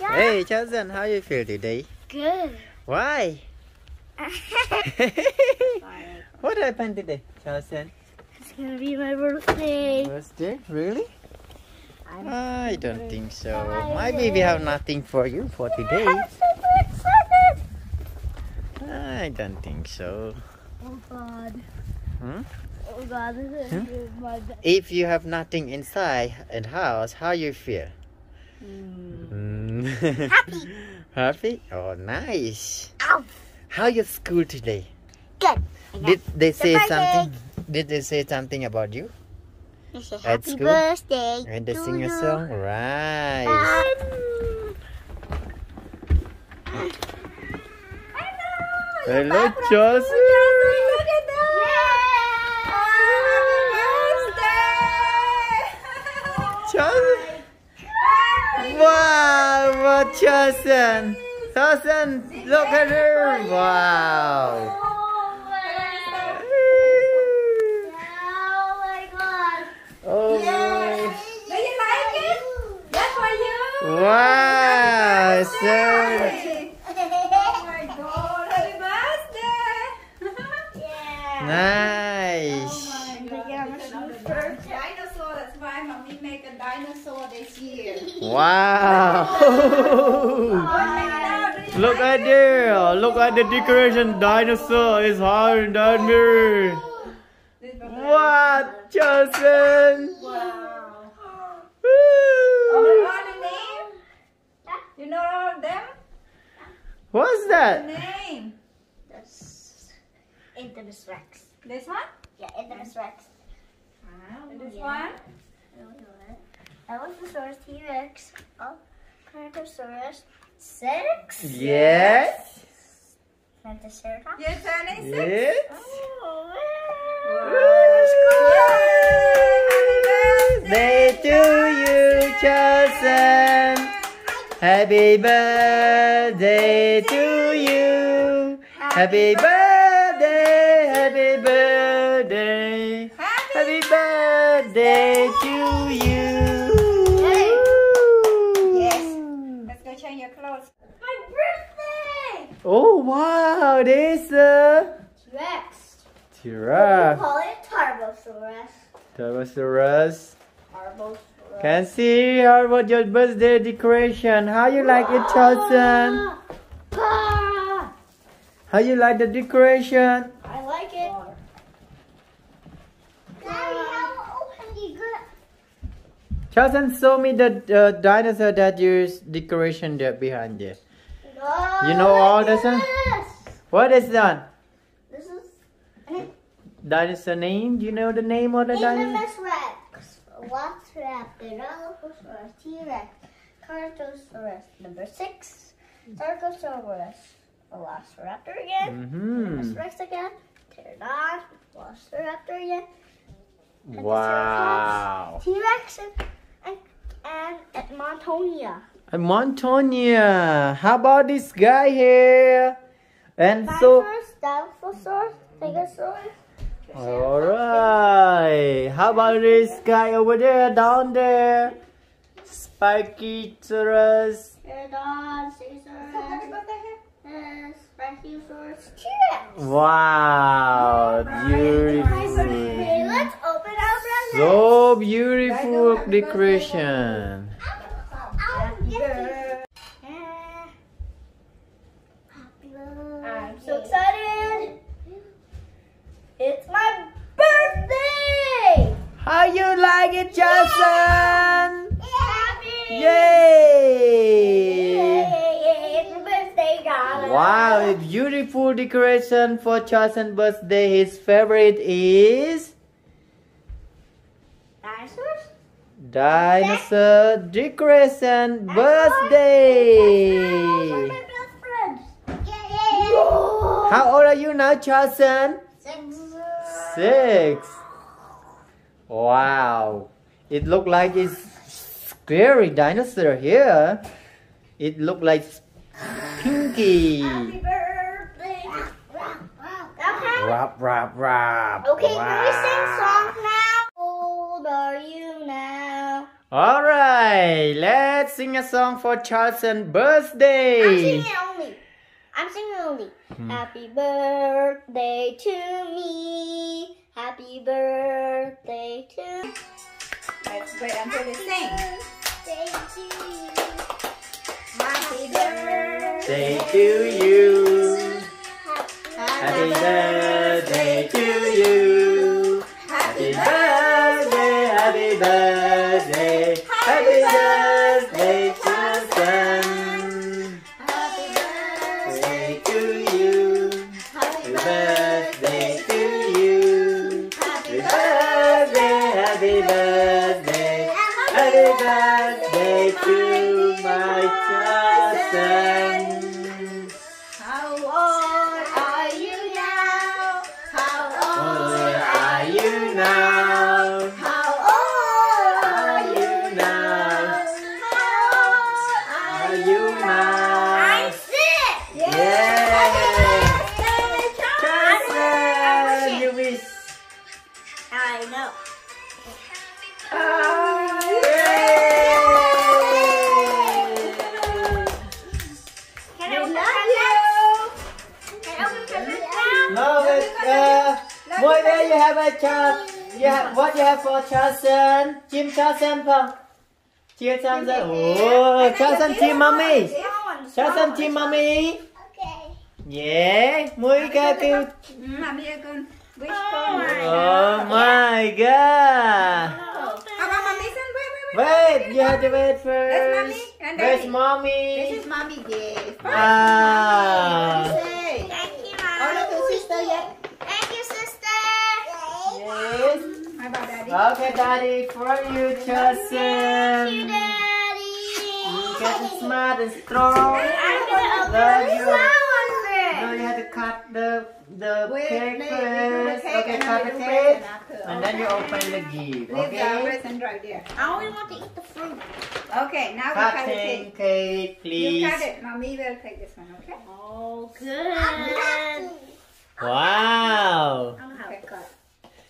Yeah. Hey, Chasen, how you feel today? Good. Why? What happened today, Chasen? It's gonna be my birthday. Birthday? Really? I don't think so. Maybe we have nothing for you for today. I'm super excited. I don't think so. Oh God. Hmm? Oh God, this is my best. If you have nothing inside and house, how you feel? Happy. Happy? Oh, nice. Ow. How your school today? Good. Did they say something? Did they say something about you? They say happy birthday. And they sing a song, right? Hello, Chelsea. Look at that. Happy birthday, Chelsea. Wow, what Chasen! Chasen, look at her! Wow! Oh my God! Oh my God! Do you like it? That's for you! Wow! So oh my God! Happy birthday! Nice! Dinosaur this year. Wow! Look at there! Look at the decoration. Dinosaur is hard on me. What, Chasen? Wow! All the name? You know all of them? What's that? The name? That's Intimus Rex. This one? Yeah, Intimus Rex. Wow. And this one? Velociraptor, T-Rex, Tarbosaurus, six? Yes. Tarbosaurus? Yes, and it's six. Oh, wow. Yay. Happy birthday to you, Chasen. Happy birthday to you. Happy birthday, happy birthday. Happy birthday to you! Yes! Let's go change your clothes. My birthday! Oh wow, there's a T-Rex. T-Rex. We call it Tarbosaurus. Tarbosaurus. Tarbosaurus. Can see how about your birthday decoration? How you like it, Chasen? How you like the decoration? I like it. Chasen, show me the dinosaur that is decoration there behind there. No, you know all this one? What is that? This is dinosaur name. Do you know the name of the dinosaur? Rex, Velociraptor, T-Rex, Tarbosaurus, number six, Tarbosaurus, Velociraptor again, Intimus Rex again, Terodot, Velociraptor again. Wow. T-Rex and Montonia. And Montonia. How about this guy here? And so Tarbosaurus, Stegosaurus. Alright. How about this guy over there, down there? Spikysaurus. Wow. Beautiful. So beautiful decoration. I'm so excited. It's my birthday. How you like it, Chasen? Happy. Yay. It's my birthday, darling. Wow, a beautiful decoration for Chasen's birthday. His favorite is dinosaur decoration birthday. How old are you now, Chasen? Six. Wow. It looked like it's scary dinosaur here. It looked like Pinky. Happy birthday. Okay. Rap, rap, rap. Okay, wow. Can we sing song now? Are you now? Alright, let's sing a song for Charleson's birthday. I'm singing only. Happy birthday to me. Happy birthday to me. Wait, I'm going to sing. Happy birthday to you. Happy birthday to you. Happy birthday, happy birthday. Happy birthday, Justin. Happy birthday to you. Happy birthday to you. Happy birthday, happy birthday to my Justin. What you have for Chasen? Team Chasen, pal. Team Chasen. Oh, Chasen team mommy. Chasen team mommy. Okay. Yeah. Oh my God. Wait, you have to wait first. Where's mommy? This is mommy gift. Ah. Thank you, mom. Thank you, sister. Yes. Daddy. Okay, Daddy, for you, Chasen. Thank you, Daddy. You get smart and strong. Now you have to cut the cake first. Okay, cut the cake. And then you open the gift. Okay. I only want to eat the fruit. Okay, now cut the cake. Cake, please. You cut it. Mommy will take this one. Okay. Oh, good. Wow. Okay, cut.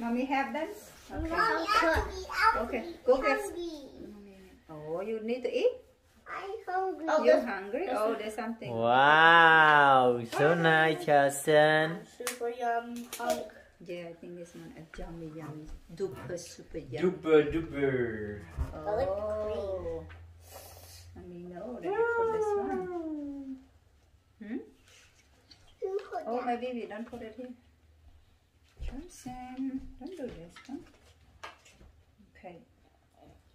Mommy have them? Okay. Okay, go get. Oh, you need to eat? I'm hungry. Oh, you're hungry? Oh, there's something. Wow, so nice, Chasen. Super yum. Yeah, I think this one is yummy, yummy. Duper, super yummy. Duper, duper. Oh. Let me know that you put this one. Hmm? Oh, my baby, don't put it here. Chasen, don't do this, huh? Okay.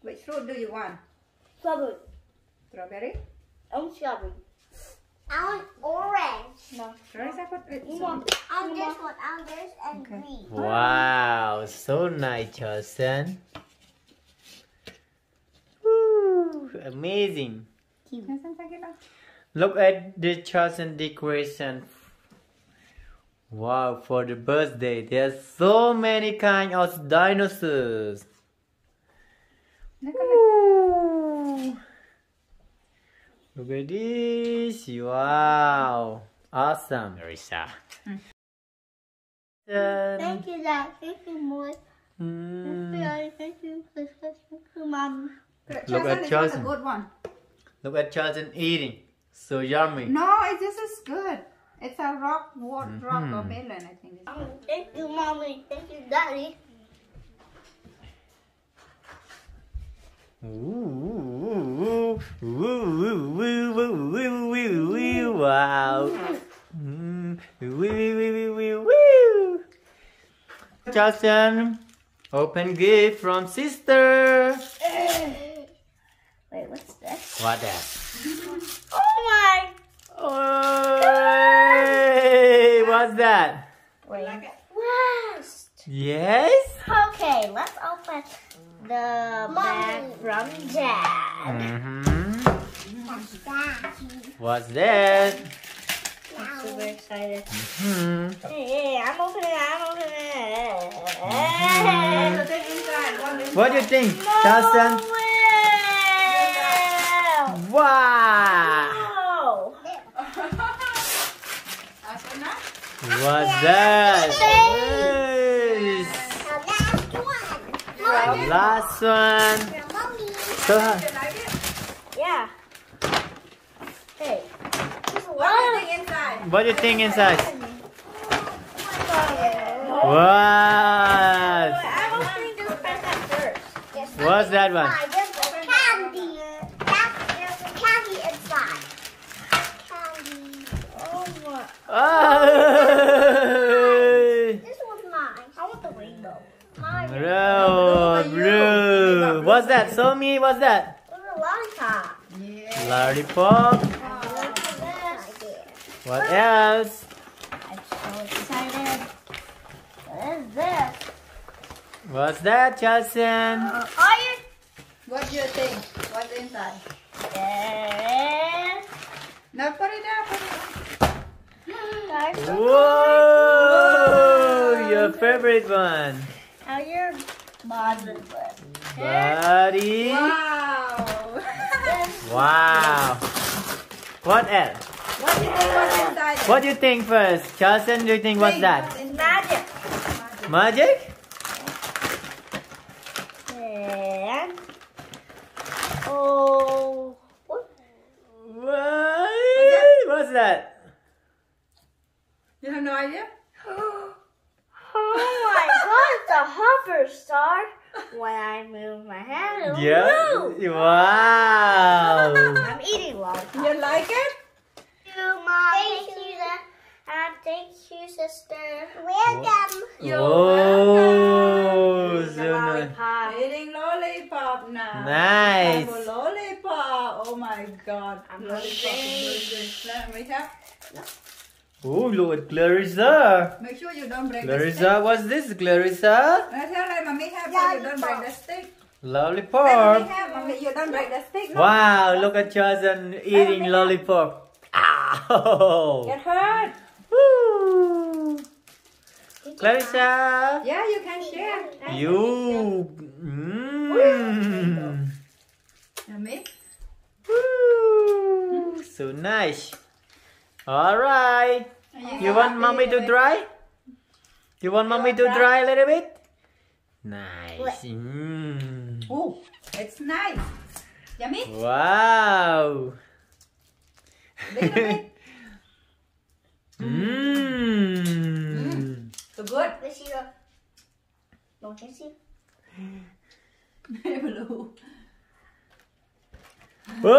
Which fruit do you want? Strawberry. Strawberry? I want strawberry. I want orange. No. I want this and green. Wow, so nice, Chasen. Woo, amazing. Look at the Chasen decoration. Wow, for the birthday, there's so many kinds of dinosaurs. Look at this. Wow. Awesome, Marisha. Thank you, Dad. Thank you, Mom. Thank you, Mom. Look at Chasen. Look at Chasen eating. So yummy. No, this is good. It's a rock or melon, I think. Thank you, Mommy. Thank you, Daddy. Wow. Chasen, open gift from sister. Wait, what's that? What that? Oh my. Hey, what's that? Rust. Yes? Okay, let's open the bag from Dad. What's that? I'm super excited. Hey, I'm opening it, I'm opening it. What do you think, Chasen? No. Wow! What's that? Yes. The last one. Last one. Go ahead. You like it? Yeah. Hey. What do you think inside? What? What's that one? There's candy. There's candy inside. Candy. Oh, what? Oh. This one's mine. I want the rainbow. Mine. Blue. What's that? Show me. What's that? It's a lollipop. Lollipop. What else? I'm so excited. What is this? What's that, Justin? What do you think? What's inside? There is... Now put it down. Put it down. Whoa! Your favorite one. Now your mother's one. Buddy. Wow. Wow. What else? What do you think was inside it? What do you think first? Charleson, do you think what's that? Magic. Magic? And... Oh... What? What's that? You have no idea? Oh my god, the hover star! When I move my hand, it'll move! Wow! I'm eating lollipop. You like it? Mom, thank you, and thank you, sister. Welcome. You're welcome. So lollipop. Nice. Eating lollipop now. Nice. I have a lollipop. Oh my god. I'm lollipop. We have. Oh, look at Clarissa. Make sure you don't break the stick. Clarissa, what's this, Clarissa? Mommy have, so you don't break the stick. Lollipop. Mommy, you don't break the stick. No. Wow, look at Chasen eating lollipop. Ow! It hurt! Woo! Clarissa! Yeah, you can share. You! Mmm! Yummy! Woo! So nice! Alright! You want mommy to dry? You want mommy to dry a little bit? Nice! Mmm! Oh! It's nice! Yummy! Wow! Mmm. So good. Let's see. Don't you see? Blue. Hey!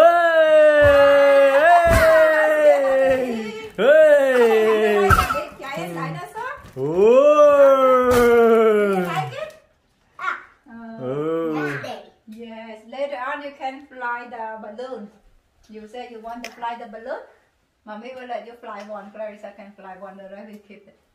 Hey! Giant dinosaur. Oh! You like it? Ah. Oh. Yes. Later on, you can fly the balloon. You said you want to fly the balloon? Mommy will let you fly one. Clarissa can fly one. The rest we keep it.